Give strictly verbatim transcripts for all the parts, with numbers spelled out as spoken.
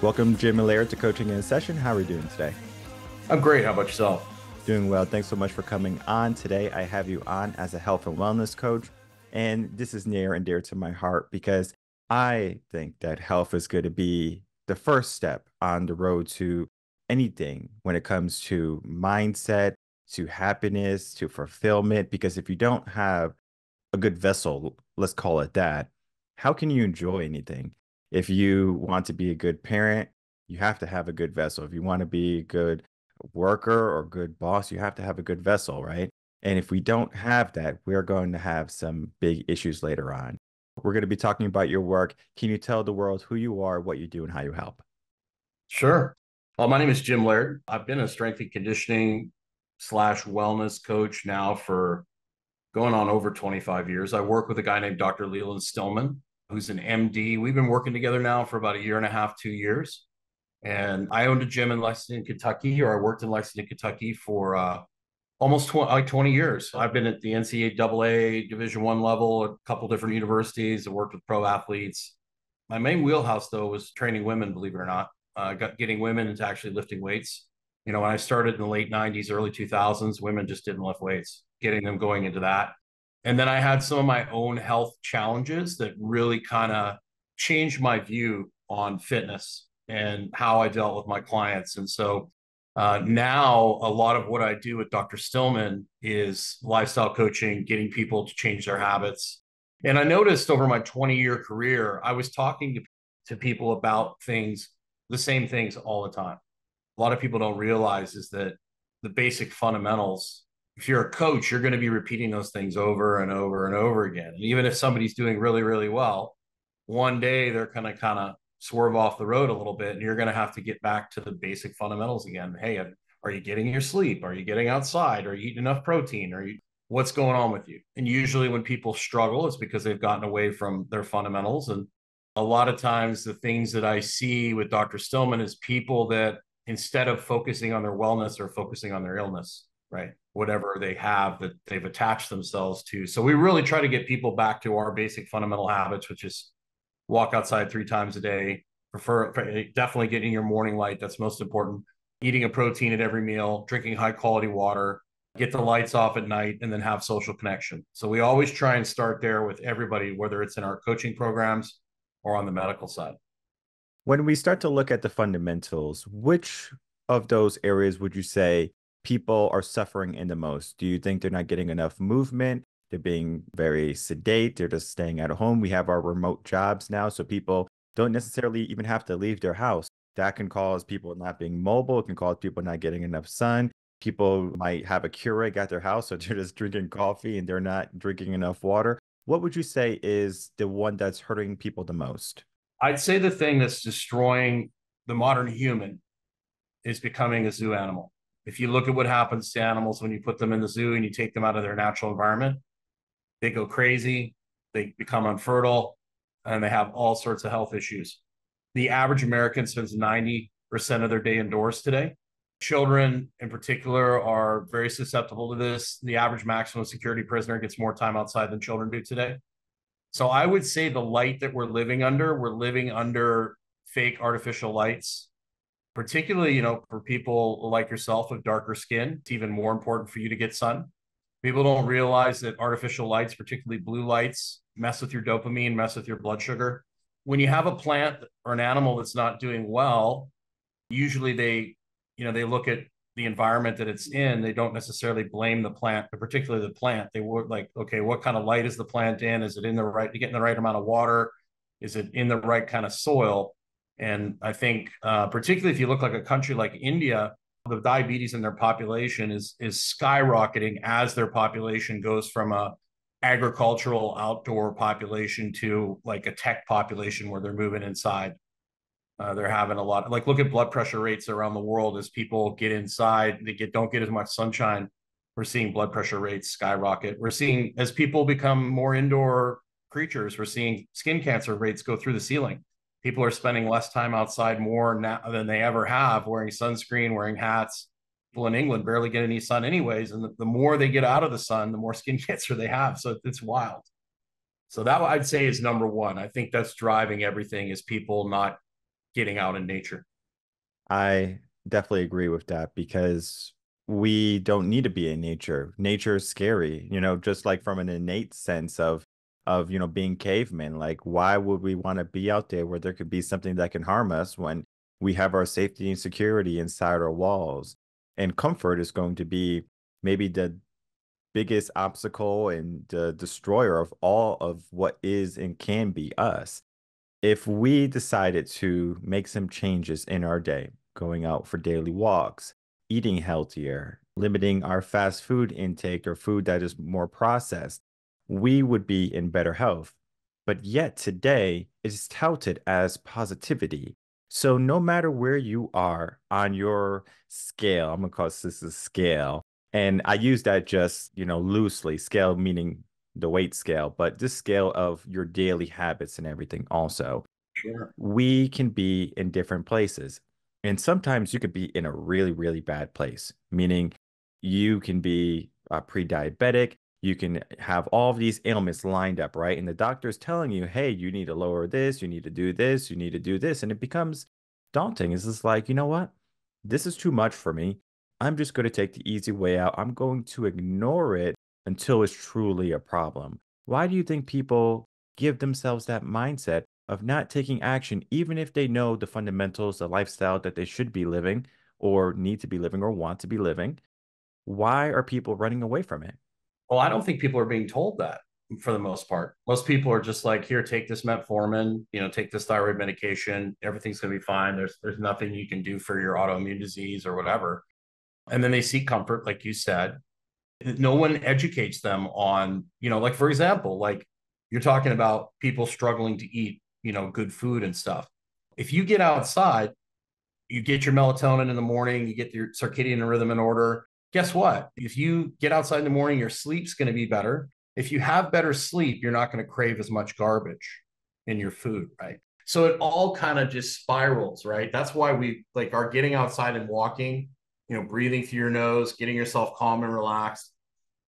Welcome, Jim Laird, to Coaching in a Session. How are you doing today? I'm great. How about yourself? Doing well. Thanks so much for coming on today. I have you on as a health and wellness coach, and this is near and dear to my heart because I think that health is going to be the first step on the road to anything when it comes to mindset, to happiness, to fulfillment, because if you don't have a good vessel, let's call it that, how can you enjoy anything? If you want to be a good parent, you have to have a good vessel. If you want to be a good worker or good boss, you have to have a good vessel, right? And if we don't have that, we're going to have some big issues later on. We're going to be talking about your work. Can you tell the world who you are, what you do, and how you help? Sure. Well, my name is Jim Laird. I've been a strength and conditioning slash wellness coach now for going on over twenty-five years. I work with a guy named Doctor Leland Stillman, who's an M D. We've been working together now for about a year and a half, two years. And I owned a gym in Lexington, Kentucky, or I worked in Lexington, Kentucky for uh, almost tw- like twenty years. I've been at the N C A A Division One level, a couple different universities. I worked with pro athletes. My main wheelhouse, though, was training women, believe it or not, uh, got, getting women into actually lifting weights. You know, when I started in the late nineties, early two thousands, women just didn't lift weights, getting them going into that. And then I had some of my own health challenges that really kind of changed my view on fitness and how I dealt with my clients. And so uh, now a lot of what I do with Doctor Stillman is lifestyle coaching, getting people to change their habits. And I noticed over my twenty-year career, I was talking to, to people about things, the same things all the time. A lot of people don't realize is that the basic fundamentals, if you're a coach, you're going to be repeating those things over and over and over again. And even if somebody's doing really, really well, one day they're going to kind of swerve off the road a little bit, and you're going to have to get back to the basic fundamentals again. Hey, are you getting your sleep? Are you getting outside? Are you eating enough protein? Are you, what's going on with you? And usually when people struggle, it's because they've gotten away from their fundamentals. And a lot of times the things that I see with Doctor Stillman is people that instead of focusing on their wellness are focusing on their illness, right? Whatever they have that they've attached themselves to. So we really try to get people back to our basic fundamental habits, which is walk outside three times a day, prefer definitely getting your morning light. That's most important. Eating a protein at every meal, drinking high quality water, get the lights off at night, and then have social connection. So we always try and start there with everybody, whether it's in our coaching programs or on the medical side. When we start to look at the fundamentals, which of those areas would you say people are suffering in the most? Do you think they're not getting enough movement? They're being very sedate. They're just staying at home. We have our remote jobs now, so people don't necessarily even have to leave their house. That can cause people not being mobile. It can cause people not getting enough sun. People might have a Keurig at their house, so they're just drinking coffee and they're not drinking enough water. What would you say is the one that's hurting people the most? I'd say the thing that's destroying the modern human is becoming a zoo animal. If you look at what happens to animals when you put them in the zoo and you take them out of their natural environment, they go crazy, they become infertile, and they have all sorts of health issues. The average American spends ninety percent of their day indoors today. Children in particular are very susceptible to this. The average maximum security prisoner gets more time outside than children do today. So I would say the light that we're living under, we're living under fake artificial lights. Particularly, you know, for people like yourself with darker skin, it's even more important for you to get sun. People don't realize that artificial lights, particularly blue lights, mess with your dopamine, mess with your blood sugar. When you have a plant or an animal that's not doing well, usually they, you know, they look at the environment that it's in. They don't necessarily blame the plant, but particularly the plant. They were like, okay, what kind of light is the plant in? Is it in the right, getting the right amount of water? Is it in the right kind of soil? And I think uh, particularly if you look like a country like India, the diabetes in their population is is skyrocketing as their population goes from a agricultural outdoor population to like a tech population where they're moving inside. Uh, they're having a lot, like look at blood pressure rates around the world as people get inside, they get don't get as much sunshine. We're seeing blood pressure rates skyrocket. We're seeing as people become more indoor creatures, we're seeing skin cancer rates go through the ceiling. People are spending less time outside more now than they ever have, wearing sunscreen, wearing hats. People in England barely get any sun anyways. And the, the more they get out of the sun, the more skin cancer they have. So it's wild. So that I'd say is number one. I think that's driving everything is people not getting out in nature. I definitely agree with that, because we don't need to be in nature. Nature is scary, you know, just like from an innate sense of, of, you know, being cavemen. Like, why would we want to be out there where there could be something that can harm us when we have our safety and security inside our walls? And comfort is going to be maybe the biggest obstacle and the destroyer of all of what is and can be us. If we decided to make some changes in our day, going out for daily walks, eating healthier, limiting our fast food intake or food that is more processed, we would be in better health. But yet today it is touted as positivity. So no matter where you are on your scale, I'm going to call this a scale. And I use that just, you know, loosely, scale meaning the weight scale, but this scale of your daily habits and everything also. Sure. We can be in different places. And sometimes you could be in a really, really bad place, meaning you can be uh, pre-diabetic. You can have all of these ailments lined up, right? And the doctor's telling you, hey, you need to lower this, you need to do this, you need to do this. And it becomes daunting. It's just like, you know what? This is too much for me. I'm just going to take the easy way out. I'm going to ignore it until it's truly a problem. Why do you think people give themselves that mindset of not taking action, even if they know the fundamentals, the lifestyle that they should be living or need to be living or want to be living? Why are people running away from it? Well, I don't think people are being told that for the most part. Most people are just like, here, take this metformin, you know, take this thyroid medication. Everything's going to be fine. There's, there's nothing you can do for your autoimmune disease or whatever. And then they seek comfort, like you said. No one educates them on, you know, like, for example, like you're talking about people struggling to eat, you know, good food and stuff. If you get outside, you get your melatonin in the morning, you get your circadian rhythm in order. Guess what? If you get outside in the morning, your sleep's going to be better. If you have better sleep, you're not going to crave as much garbage in your food, right? So it all kind of just spirals, right? That's why we like are getting outside and walking, you know, breathing through your nose, getting yourself calm and relaxed.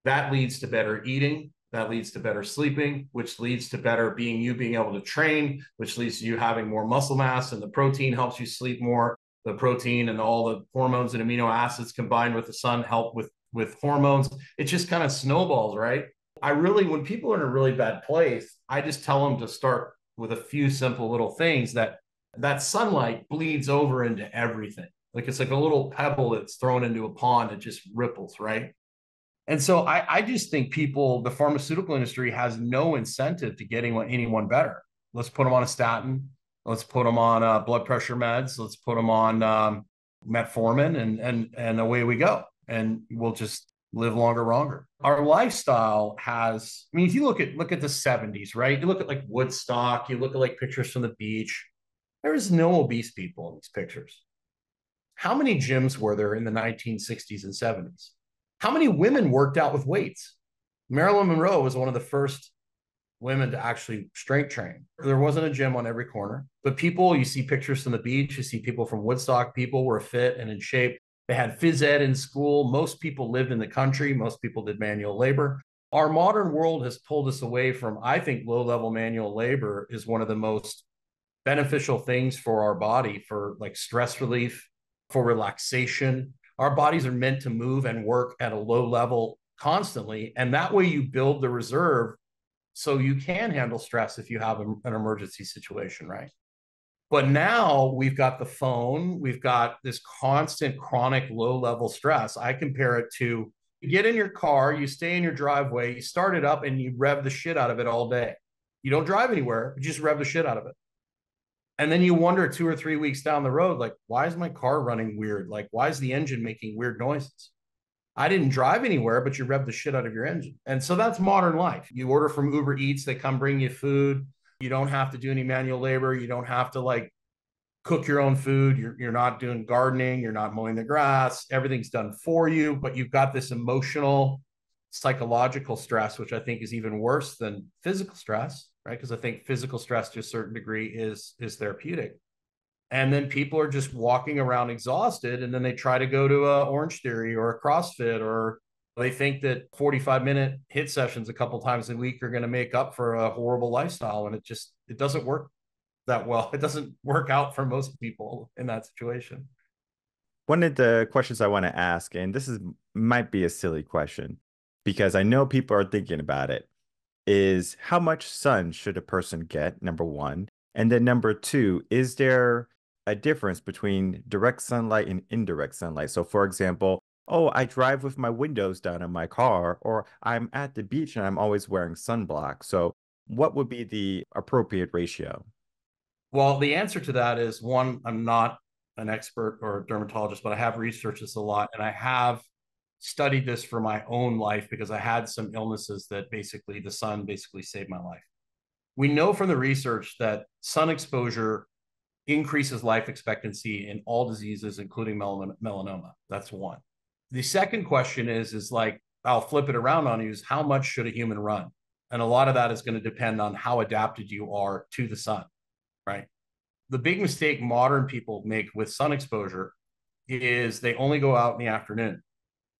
That leads to better eating. That leads to better sleeping, which leads to better being you being able to train, which leads to you having more muscle mass, and the protein helps you sleep more. The protein and all the hormones and amino acids combined with the sun help with, with hormones. It just kind of snowballs, right? I really, when people are in a really bad place, I just tell them to start with a few simple little things that that sunlight bleeds over into everything. Like it's like a little pebble that's thrown into a pond. It just ripples, right? And so I, I just think people, the pharmaceutical industry has no incentive to getting anyone better. Let's put them on a statin. Let's put them on uh, blood pressure meds. Let's put them on um, metformin, and and and away we go. And we'll just live longer, longer. Our lifestyle has, I mean, if you look at look at the seventies, right? You look at like Woodstock, you look at like pictures from the beach. There is no obese people in these pictures. How many gyms were there in the nineteen sixties and seventies? How many women worked out with weights? Marilyn Monroe was one of the first women to actually strength train. There wasn't a gym on every corner, but people, you see pictures from the beach, you see people from Woodstock, people were fit and in shape. They had phys ed in school. Most people lived in the country. Most people did manual labor. Our modern world has pulled us away from, I think, low-level manual labor is one of the most beneficial things for our body, for like stress relief, for relaxation. Our bodies are meant to move and work at a low level constantly. And that way you build the reserve so you can handle stress if you have a, an emergency situation, right? But now we've got the phone, we've got this constant chronic low level stress. I compare it to you get in your car, you stay in your driveway, you start it up and you rev the shit out of it all day. You don't drive anywhere, you just rev the shit out of it. And then you wonder two or three weeks down the road, like, why is my car running weird? Like, why is the engine making weird noises? I didn't drive anywhere, but you rev the shit out of your engine. And so that's modern life. You order from Uber Eats, they come bring you food. You don't have to do any manual labor. You don't have to like cook your own food. You're, you're not doing gardening. You're not mowing the grass. Everything's done for you, but you've got this emotional, psychological stress, which I think is even worse than physical stress. Right? Because I think physical stress to a certain degree is, is therapeutic. And then people are just walking around exhausted. And then they try to go to a Orange Theory or a CrossFit, or they think that forty-five minute hit sessions a couple times a week are going to make up for a horrible lifestyle. And it just, it doesn't work. that well. It doesn't work out for most people in that situation. One of the questions I want to ask, and this is might be a silly question because I know people are thinking about it, is how much sun should a person get, number one? And then number two, is there a difference between direct sunlight and indirect sunlight? So for example, oh, I drive with my windows down in my car, or I'm at the beach and I'm always wearing sunblock. So what would be the appropriate ratio? Well, the answer to that is, one, I'm not an expert or a dermatologist, but I have researched this a lot. And I have studied this for my own life because I had some illnesses that basically the sun basically saved my life. We know from the research that sun exposure increases life expectancy in all diseases, including melanoma. That's one. The second question is, is like, I'll flip it around on you, is how much should a human run? And a lot of that is going to depend on how adapted you are to the sun, right? The big mistake modern people make with sun exposure is they only go out in the afternoon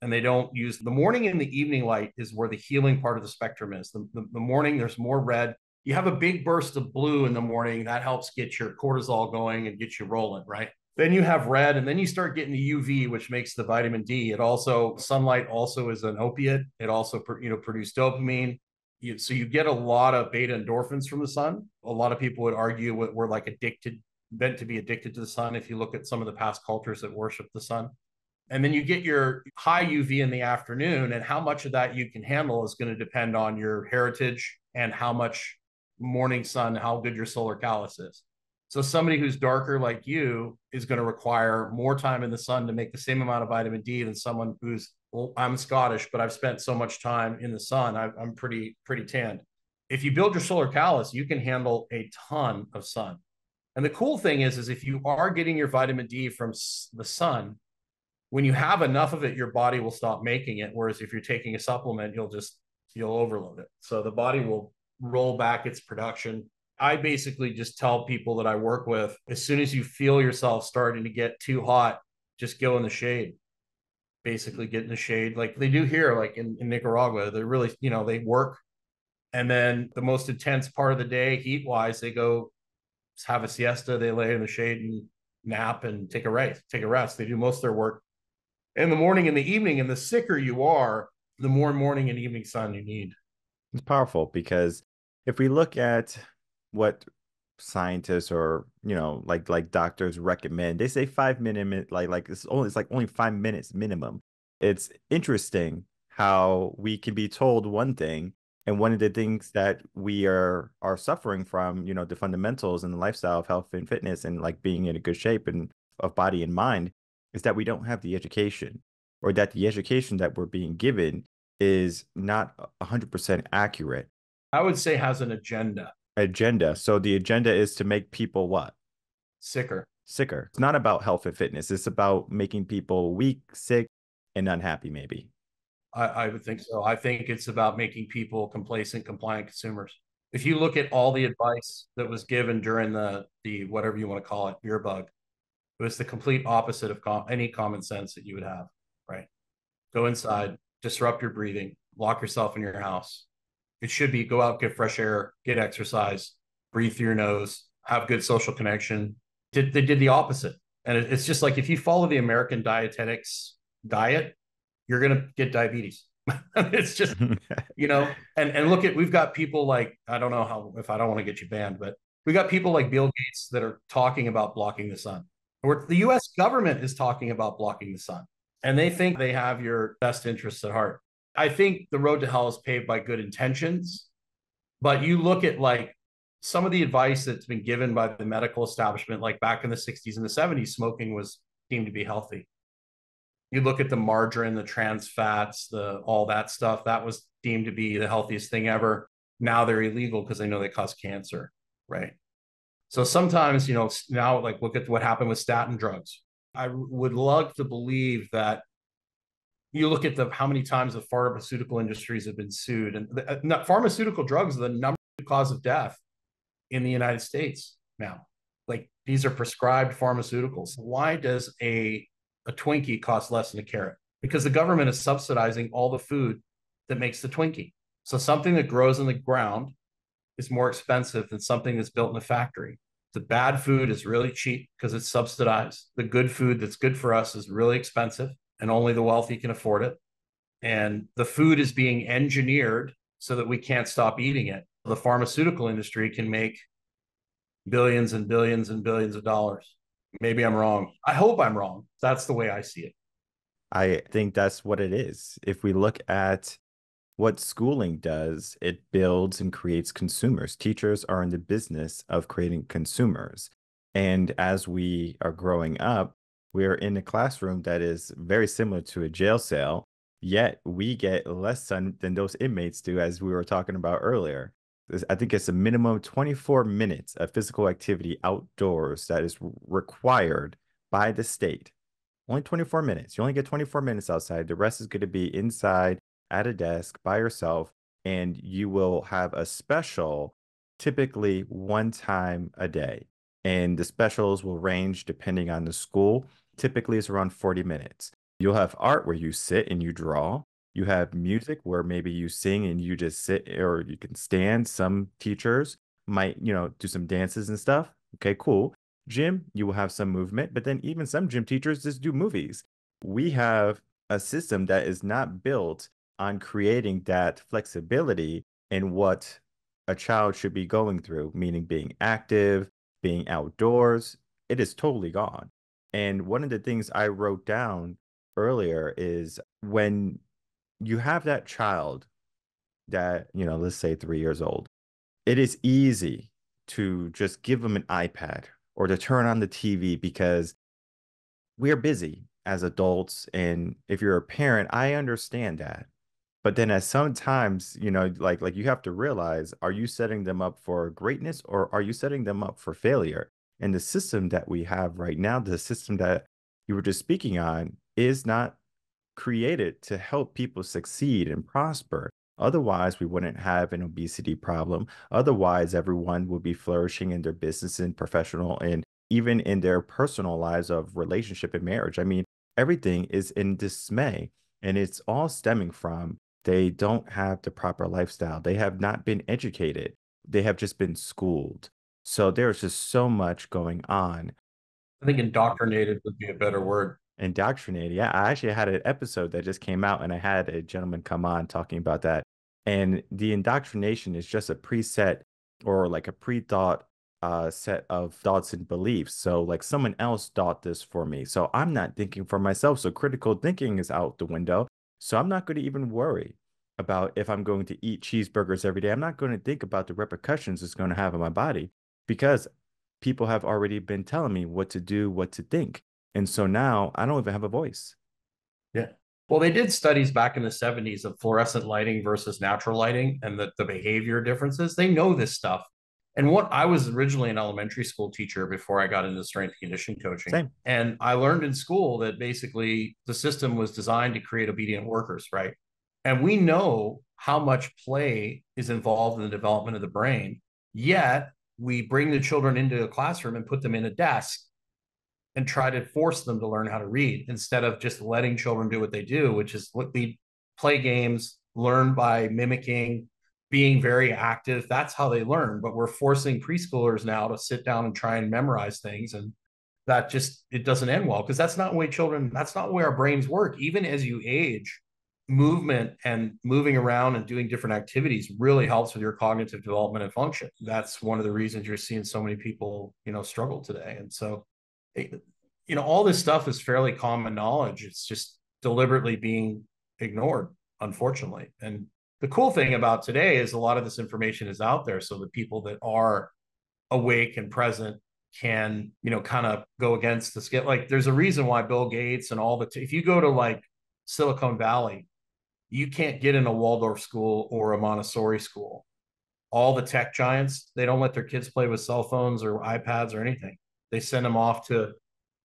and they don't use the morning and the evening light is where the healing part of the spectrum is. The, the, the morning, there's more red. You have a big burst of blue in the morning. That helps get your cortisol going and get you rolling, right? Then you have red, and then you start getting the U V, which makes the vitamin D. It also, sunlight also is an opiate. It also, you know, produces dopamine. You, so you get a lot of beta endorphins from the sun. A lot of people would argue we're like addicted, meant to be addicted to the sun if you look at some of the past cultures that worship the sun. And then you get your high U V in the afternoon, and how much of that you can handle is going to depend on your heritage and how much morning sun, how good your solar callus is. So somebody who's darker like you is going to require more time in the sun to make the same amount of vitamin D than someone who's, well, I'm Scottish, but I've spent so much time in the sun, I, I'm pretty, pretty tanned. If you build your solar callus, you can handle a ton of sun. And the cool thing is, is if you are getting your vitamin D from the sun, when you have enough of it, your body will stop making it. Whereas if you're taking a supplement, you'll just, you'll overload it. So the body will roll back its production. I basically just tell people that I work with, as soon as you feel yourself starting to get too hot, just go in the shade. Basically get in the shade like they do here, like in, in Nicaragua. They're really, you know, they work. And then the most intense part of the day, heat-wise, they go have a siesta. They lay in the shade and nap and take a rest. Take a rest. They do most of their work in the morning and the evening. And the sicker you are, the more morning and evening sun you need. It's powerful because if we look at what scientists or, you know, like like doctors recommend, they say five minute like like it's only it's like only five minutes minimum. It's interesting how we can be told one thing, and one of the things that we are are suffering from, you know, the fundamentals and the lifestyle of health and fitness and like being in a good shape and of body and mind, is that we don't have the education, or that the education that we're being given is not one hundred percent accurate. I would say has an agenda. Agenda. So the agenda is to make people what? Sicker. Sicker. It's not about health and fitness. It's about making people weak, sick, and unhappy, maybe. I, I would think so. I think it's about making people complacent, compliant consumers. If you look at all the advice that was given during the, the whatever you want to call it, beer bug, it was the complete opposite of com- any common sense that you would have, right? Go inside, disrupt your breathing, lock yourself in your house. It should be go out, get fresh air, get exercise, breathe through your nose, have good social connection. Did, they did the opposite. And it, it's just like, if you follow the American dietetics diet, you're going to get diabetes. It's just, you know, and, and look at, we've got people like, I don't know how, if I don't want to get you banned, but we got people like Bill Gates that are talking about blocking the sun. Or the U S government is talking about blocking the sun. And they think they have your best interests at heart. I think the road to hell is paved by good intentions, but you look at like some of the advice that's been given by the medical establishment, like back in the sixties and the seventies, smoking was deemed to be healthy. You look at the margarine, the trans fats, the all that stuff, that was deemed to be the healthiest thing ever. Now they're illegal because they know they cause cancer, right? So sometimes, you know, now like look at what happened with statin drugs. I would love to believe that. You look at the how many times the pharmaceutical industries have been sued, and the, not pharmaceutical drugs are the number one cause of death in the United States now. Like these are prescribed pharmaceuticals. Why does a a Twinkie cost less than a carrot? Because the government is subsidizing all the food that makes the Twinkie. So something that grows in the ground is more expensive than something that's built in a factory. The bad food is really cheap because it's subsidized. The good food that's good for us is really expensive, and only the wealthy can afford it. And the food is being engineered so that we can't stop eating it. The pharmaceutical industry can make billions and billions and billions of dollars. Maybe I'm wrong. I hope I'm wrong. That's the way I see it. I think that's what it is. If we look at what schooling does, it builds and creates consumers. Teachers are in the business of creating consumers. And as we are growing up, we're in a classroom that is very similar to a jail cell, yet we get less sun than those inmates do, as we were talking about earlier. I think it's a minimum of twenty-four minutes of physical activity outdoors that is required by the state. Only twenty-four minutes. You only get twenty-four minutes outside. The rest is going to be inside at a desk by yourself, and you will have a special typically one time a day. And the specials will range depending on the school. Typically, it's around forty minutes. You'll have art where you sit and you draw. You have music where maybe you sing and you just sit, or you can stand. Some teachers might, you know, do some dances and stuff. Okay, cool. Gym, you will have some movement, but then even some gym teachers just do movies. We have a system that is not built on creating that flexibility in what a child should be going through, meaning being active, being outdoors. It is totally gone. And one of the things I wrote down earlier is when you have that child that, you know, let's say three years old, it is easy to just give them an iPad or to turn on the T V because we're busy as adults. And if you're a parent, I understand that. But then at some times, you know, like, like you have to realize, are you setting them up for greatness or are you setting them up for failure? And the system that we have right now, the system that you were just speaking on, is not created to help people succeed and prosper. Otherwise, we wouldn't have an obesity problem. Otherwise, everyone would be flourishing in their business and professional and even in their personal lives of relationship and marriage. I mean, everything is in dismay, and it's all stemming from they don't have the proper lifestyle. They have not been educated. They have just been schooled. So there's just so much going on. I think indoctrinated would be a better word. Indoctrinated. Yeah, I actually had an episode that just came out and I had a gentleman come on talking about that. And the indoctrination is just a preset or like a pre-thought uh, set of thoughts and beliefs. So like someone else thought this for me, so I'm not thinking for myself. So critical thinking is out the window. So I'm not going to even worry about if I'm going to eat cheeseburgers every day. I'm not going to think about the repercussions it's going to have on my body because people have already been telling me what to do, what to think. And so now I don't even have a voice. Yeah. Well, they did studies back in the seventies of fluorescent lighting versus natural lighting and the, the behavior differences. They know this stuff. And what I was originally an elementary school teacher before I got into strength and conditioning coaching. Same. And I learned in school that basically the system was designed to create obedient workers, right? And we know how much play is involved in the development of the brain, yet we bring the children into a classroom and put them in a desk and try to force them to learn how to read instead of just letting children do what they do, which is lead, play games, learn by mimicking, being very active. That's how they learn. But we're forcing preschoolers now to sit down and try and memorize things. And that just, it doesn't end well because that's not the way children, that's not the way our brains work. Even as you age, movement and moving around and doing different activities really helps with your cognitive development and function. That's one of the reasons you're seeing so many people, you know, struggle today. And so you know, all this stuff is fairly common knowledge. It's just deliberately being ignored, unfortunately. And the cool thing about today is a lot of this information is out there. So the people that are awake and present can, you know, kind of go against the skit. Like there's a reason why Bill Gates and all the, t- if you go to like Silicon Valley, you can't get in a Waldorf school or a Montessori school. All the tech giants, they don't let their kids play with cell phones or iPads or anything. They send them off to,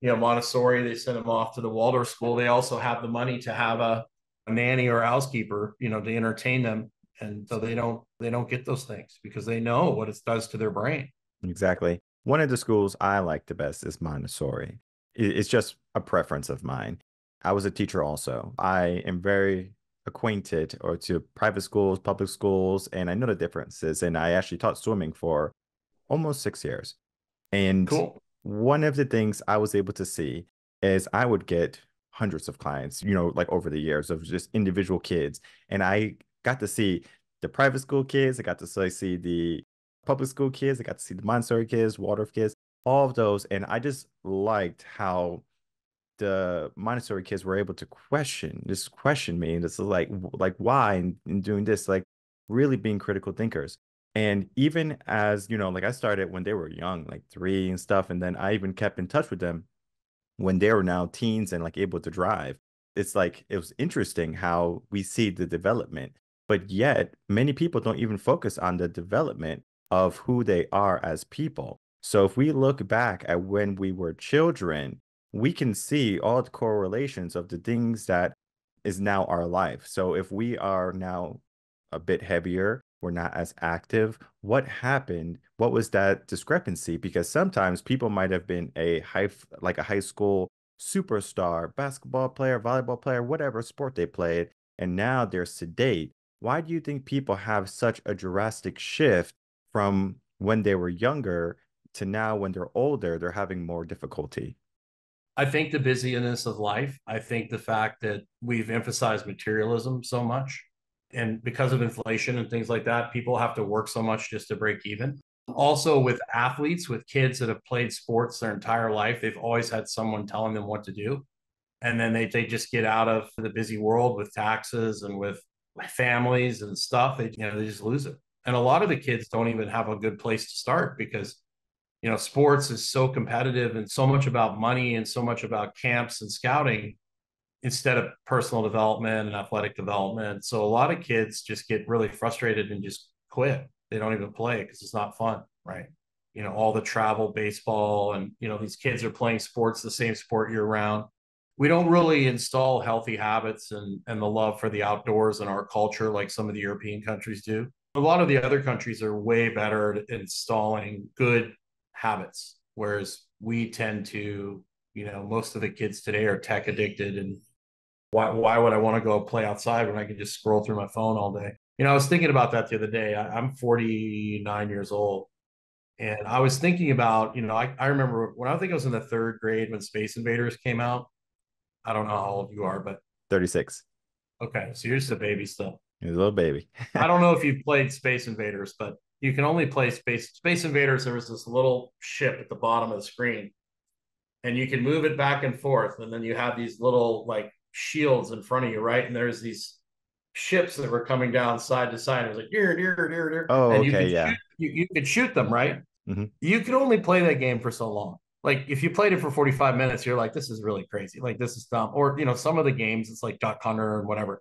you know, Montessori. They send them off to the Waldorf school. They also have the money to have a, a nanny or a housekeeper, you know, to entertain them. And so they don't, they don't get those things because they know what it does to their brain. Exactly. One of the schools I like the best is Montessori. It's just a preference of mine. I was a teacher also. I am very acquainted or to private schools, public schools, and I know the differences. And I actually taught swimming for almost six years. And cool. One of the things I was able to see is I would get hundreds of clients, you know, like over the years of just individual kids. And I got to see the private school kids. I got to see the public school kids. I got to see the Montessori kids, Waldorf kids, all of those. And I just liked how the Montessori kids were able to question, just question me. And it's like, like why? And, and doing this, like really being critical thinkers. And even as, you know, like I started when they were young, like three and stuff. And then I even kept in touch with them when they were now teens and like able to drive. It's like, it was interesting how we see the development, but yet many people don't even focus on the development of who they are as people. So if we look back at when we were children, we can see all the correlations of the things that is now our life. So if we are now a bit heavier, we're not as active. What happened? What was that discrepancy? Because sometimes people might have been a high, like a high school superstar, basketball player, volleyball player, whatever sport they played, and now they're sedate. Why do you think people have such a drastic shift from when they were younger to now when they're older, they're having more difficulty? I think the busyness of life. I think the fact that we've emphasized materialism so much. And because of inflation and things like that, people have to work so much just to break even. Also with athletes, with kids that have played sports their entire life, they've always had someone telling them what to do. And then they, they just get out of the busy world with taxes and with families and stuff. They, you know, they just lose it. And a lot of the kids don't even have a good place to start because, you know, sports is so competitive and so much about money and so much about camps and scouting instead of personal development and athletic development. So a lot of kids just get really frustrated and just quit. They don't even play because it's not fun, right? You know, all the travel, baseball, and, you know, these kids are playing sports, the same sport year round. We don't really install healthy habits and, and the love for the outdoors in our culture like some of the European countries do. A lot of the other countries are way better at installing good habits, whereas we tend to, you know, most of the kids today are tech addicted and Why, why would I want to go play outside when I can just scroll through my phone all day? You know, I was thinking about that the other day. I, I'm forty-nine years old. And I was thinking about, you know, I, I remember when I think I was in the third grade when Space Invaders came out. I don't know how old you are, but thirty-six. Okay. So you're just a baby still. You're a little baby. I don't know if you've played Space Invaders, but you can only play Space Space Invaders. There was this little ship at the bottom of the screen. And you can move it back and forth. And then you have these little like shields in front of you, right? And there's these ships that were coming down side to side. It was like, deer, deer, deer, deer. Oh, and you okay, could yeah. Shoot, you, you could shoot them, right? Mm-hmm. You could only play that game for so long. Like, if you played it for forty-five minutes, you're like, this is really crazy. Like, this is dumb. Or, you know, some of the games, it's like Duck Hunter and whatever.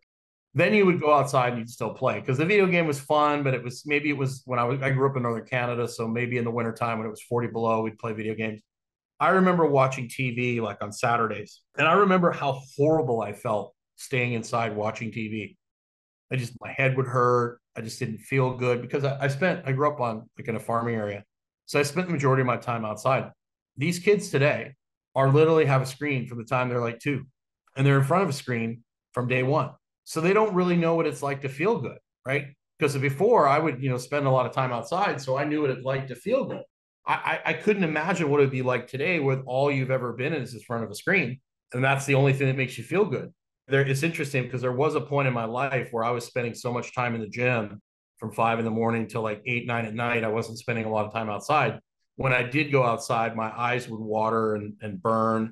Then you would go outside and you'd still play because the video game was fun, but it was maybe it was when I was, I grew up in Northern Canada. So maybe in the wintertime when it was forty below, we'd play video games. I remember watching T V like on Saturdays, and I remember how horrible I felt staying inside watching T V. I just, my head would hurt. I just didn't feel good because I, I spent, I grew up on like in a farming area. So I spent the majority of my time outside. These kids today are literally have a screen from the time they're like two, and they're in front of a screen from day one. So they don't really know what it's like to feel good, right? Because before I would, you know, spend a lot of time outside. So I knew what it's like to feel good. I, I couldn't imagine what it would be like today with all you've ever been in is in front of a screen. And that's the only thing that makes you feel good. There, it's interesting because there was a point in my life where I was spending so much time in the gym from five in the morning till like eight, nine at night. I wasn't spending a lot of time outside. When I did go outside, my eyes would water and, and burn.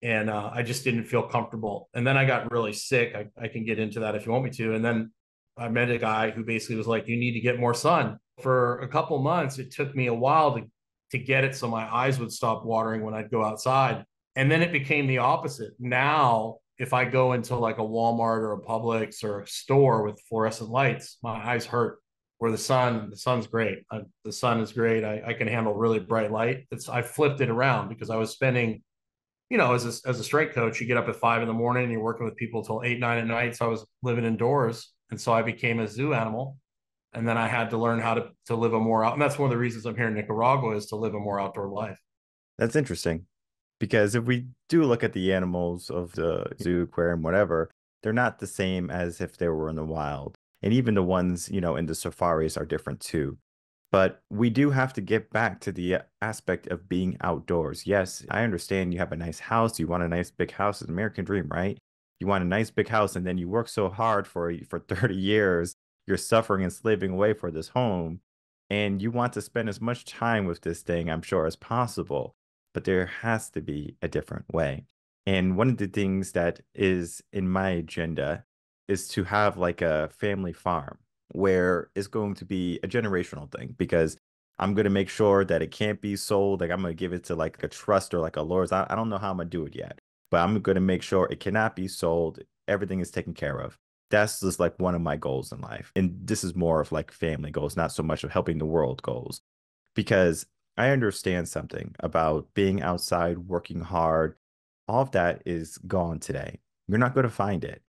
And uh, I just didn't feel comfortable. And then I got really sick. I, I can get into that if you want me to. And then I met a guy who basically was like, you need to get more sun. For a couple months, it took me a while to to get it so my eyes would stop watering when I'd go outside. And then it became the opposite. Now, if I go into like a Walmart or a Publix or a store with fluorescent lights, my eyes hurt. Where the sun, the sun's great. I, the sun is great. I, I can handle really bright light. It's, I flipped it around because I was spending, you know, as a, as a strength coach, you get up at five in the morning and you're working with people till eight, nine at night. So I was living indoors. And so I became a zoo animal. And then I had to learn how to, to live a more out. And that's one of the reasons I'm here in Nicaragua is to live a more outdoor life. That's interesting. Because if we do look at the animals of the zoo, aquarium, whatever, they're not the same as if they were in the wild. And even the ones, you know, in the safaris are different too. But we do have to get back to the aspect of being outdoors. Yes, I understand you have a nice house. You want a nice big house. It's an American dream, right? You want a nice big house, and then you work so hard for, for thirty years. You're suffering and slaving away for this home. And you want to spend as much time with this thing, I'm sure, as possible. But there has to be a different way. And one of the things that is in my agenda is to have like a family farm, where it's going to be a generational thing, because I'm going to make sure that it can't be sold. Like, I'm going to give it to like a trust or like a Lord's. I, I don't know how I'm going to do it yet, but I'm going to make sure it cannot be sold. Everything is taken care of. That's just like one of my goals in life. And this is more of like family goals, not so much of helping the world goals, because I understand something about being outside, working hard. All of that is gone today. You're not going to find it.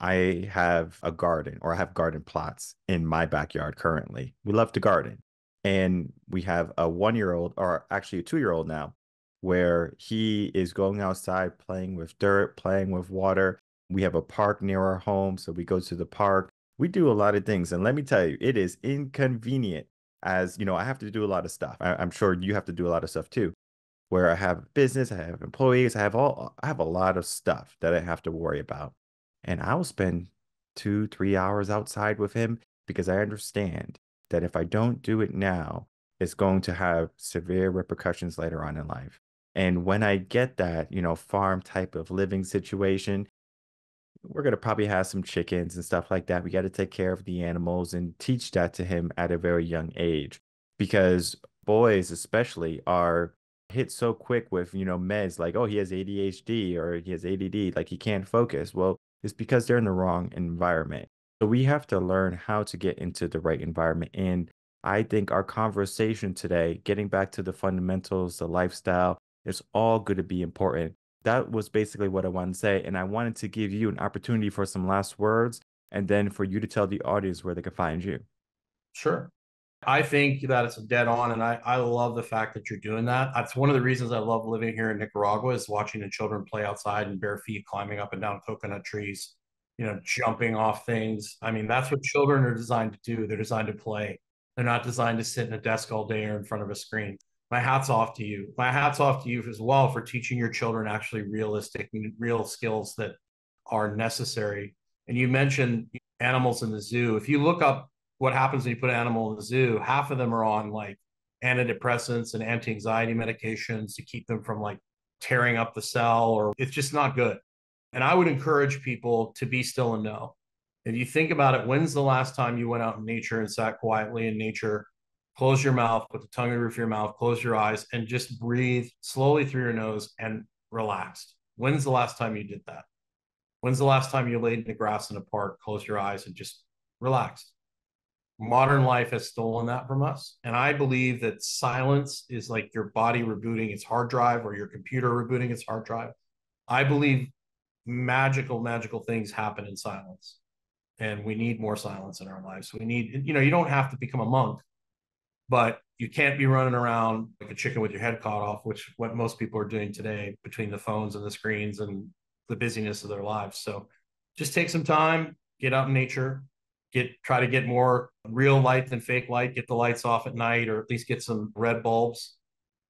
I have a garden, or I have garden plots in my backyard currently. We love to garden. And we have a one-year-old, or actually a two-year-old now, where he is going outside, playing with dirt, playing with water. We have a park near our home, so we go to the park. We do a lot of things. And let me tell you, it is inconvenient, as, you know, I have to do a lot of stuff. I, I'm sure you have to do a lot of stuff too, where I have business, I have employees, I have all, I have a lot of stuff that I have to worry about. And I'll spend two, three hours outside with him, because I understand that if I don't do it now, it's going to have severe repercussions later on in life. And when I get that, you know, farm type of living situation, we're going to probably have some chickens and stuff like that. We got to take care of the animals and teach that to him at a very young age, because boys especially are hit so quick with, you know, meds, like, oh, he has A D H D or he has A D D, like he can't focus. Well, it's because they're in the wrong environment. So we have to learn how to get into the right environment. And I think our conversation today, getting back to the fundamentals, the lifestyle, it's all going to be important. That was basically what I wanted to say. And I wanted to give you an opportunity for some last words, and then for you to tell the audience where they can find you. Sure. I think that it's dead on. And I, I love the fact that you're doing that. That's one of the reasons I love living here in Nicaragua, is watching the children play outside and bare feet, climbing up and down coconut trees, you know, jumping off things. I mean, that's what children are designed to do. They're designed to play. They're not designed to sit in a desk all day or in front of a screen. My hat's off to you. My hat's off to you as well for teaching your children actually realistic, real skills that are necessary. And you mentioned animals in the zoo. If you look up what happens when you put an animal in the zoo, half of them are on like antidepressants and anti-anxiety medications to keep them from like tearing up the cell, or it's just not good. And I would encourage people to be still and know. If you think about it, when's the last time you went out in nature and sat quietly in nature, close your mouth, put the tongue in the roof of your mouth, close your eyes, and just breathe slowly through your nose and relaxed? When's the last time you did that? When's the last time you laid in the grass in a park, closed your eyes, and just relaxed? Modern life has stolen that from us. And I believe that silence is like your body rebooting its hard drive, or your computer rebooting its hard drive. I believe magical, magical things happen in silence. And we need more silence in our lives. We need, you know, you don't have to become a monk, but you can't be running around like a chicken with your head caught off, which is what most people are doing today between the phones and the screens and the busyness of their lives. So just take some time, get out in nature, Get try to get more real light than fake light, get the lights off at night, or at least get some red bulbs,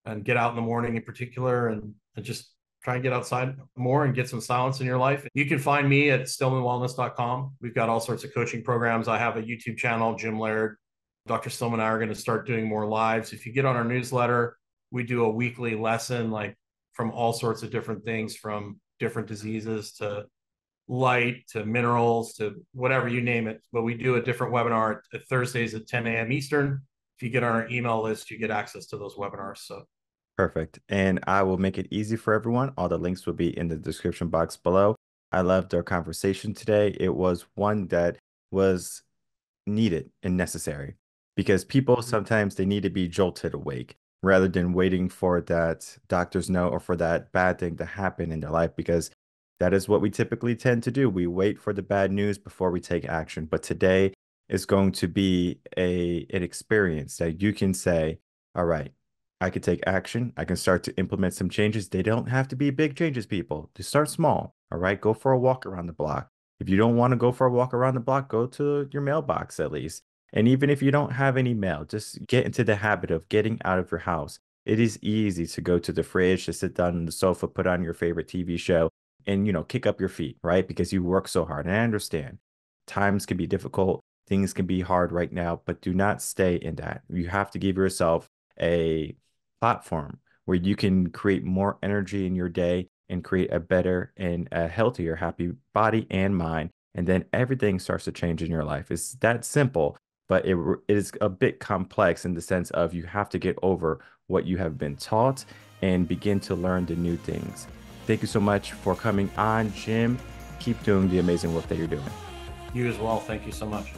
and get out in the morning in particular, and, and just try and get outside more and get some silence in your life. You can find me at stillman wellness dot com. We've got all sorts of coaching programs. I have a YouTube channel, Jim Laird. Doctor Stillman and I are going to start doing more lives. If you get on our newsletter, we do a weekly lesson, like from all sorts of different things, from different diseases to light to minerals to whatever, you name it. But we do a different webinar at Thursdays at ten a.m. Eastern. If you get on our email list, you get access to those webinars. So perfect. And I will make it easy for everyone. All the links will be in the description box below. I loved our conversation today. It was one that was needed and necessary, because people sometimes they need to be jolted awake rather than waiting for that doctor's note or for that bad thing to happen in their life, because that is what we typically tend to do. We wait for the bad news before we take action. But today is going to be a, an experience that you can say, all right, I can take action. I can start to implement some changes. They don't have to be big changes, people. Just start small. All right, go for a walk around the block. If you don't want to go for a walk around the block, go to your mailbox at least. And even if you don't have any mail, just get into the habit of getting out of your house. It is easy to go to the fridge, to sit down on the sofa, put on your favorite T V show, and, you know, kick up your feet, right? Because you work so hard. And I understand times can be difficult. Things can be hard right now, but do not stay in that. You have to give yourself a platform where you can create more energy in your day and create a better and a healthier, happy body and mind. And then everything starts to change in your life. It's that simple, but it, it is a bit complex in the sense of you have to get over what you have been taught and begin to learn the new things. Thank you so much for coming on, Jim. Keep doing the amazing work that you're doing. You as well. Thank you so much.